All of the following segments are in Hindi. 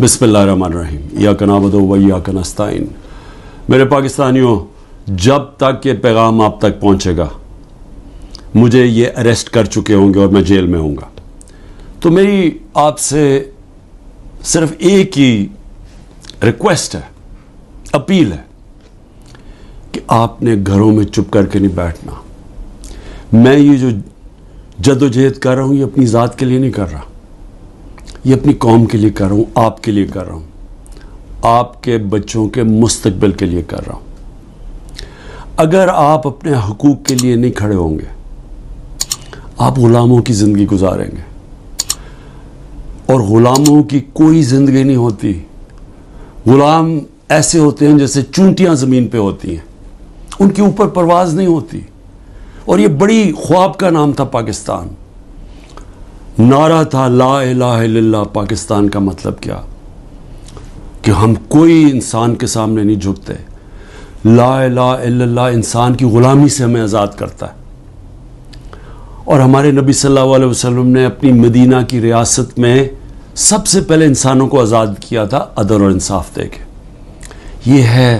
बिस्मिल्लाहिर्रहमानिर्रहीम या कनाबदो व या कनस्ताइन। मेरे पाकिस्तानियों, जब तक ये पैगाम आप तक पहुँचेगा मुझे ये अरेस्ट कर चुके होंगे और मैं जेल में होऊंगा। तो मेरी आपसे सिर्फ एक ही रिक्वेस्ट है, अपील है कि आपने घरों में चुप करके नहीं बैठना। मैं ये जो जदोजहद कर रहा हूँ ये अपनी ज़ात के लिए नहीं कर रहा, ये अपनी कौम के लिए कर रहा हूँ, आपके लिए कर रहा हूँ, आपके बच्चों के मुस्तकबिल के लिए कर रहा हूँ। अगर आप अपने हकूक़ के लिए नहीं खड़े होंगे आप ग़ुलामों की ज़िंदगी गुजारेंगे, और ग़ुलामों की कोई ज़िंदगी नहीं होती। ग़ुलाम ऐसे होते हैं जैसे चूंटियाँ ज़मीन पे होती हैं, उनके ऊपर परवाज़ नहीं होती। और ये बड़ी ख्वाब का नाम था पाकिस्तान, नारा था ला इलाहा इल्लल्लाह। पाकिस्तान का मतलब क्या? कि हम कोई इंसान के सामने नहीं झुकते। ला इलाहा इल्लल्लाह इंसान की ग़ुलामी से हमें आज़ाद करता है। और हमारे नबी सल्लल्लाहु अलैहि वसल्लम ने अपनी मदीना की रियासत में सबसे पहले इंसानों को आज़ाद किया था अदल और इंसाफ दे के। ये है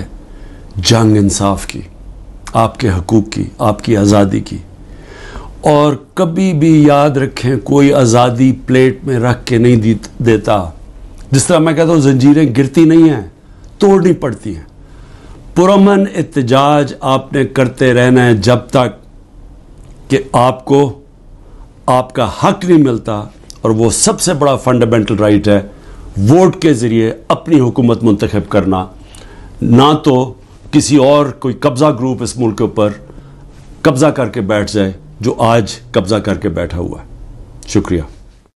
जंग इंसाफ की, आपके हकूक़ की, आपकी आज़ादी की। और कभी भी याद रखें, कोई आज़ादी प्लेट में रख के नहीं देता। जिस तरह मैं कहता हूँ जंजीरें गिरती नहीं हैं, तोड़नी पड़ती हैं। पुरमन एहतजाज आपने करते रहना है जब तक कि आपको आपका हक नहीं मिलता। और वो सबसे बड़ा फंडामेंटल राइट है, वोट के ज़रिए अपनी हुकूमत मुंतखब करना। ना तो किसी और कोई कब्ज़ा ग्रुप इस मुल्क के ऊपर कब्ज़ा करके बैठ जाए जो आज कब्ज़ा करके बैठा हुआ है। शुक्रिया।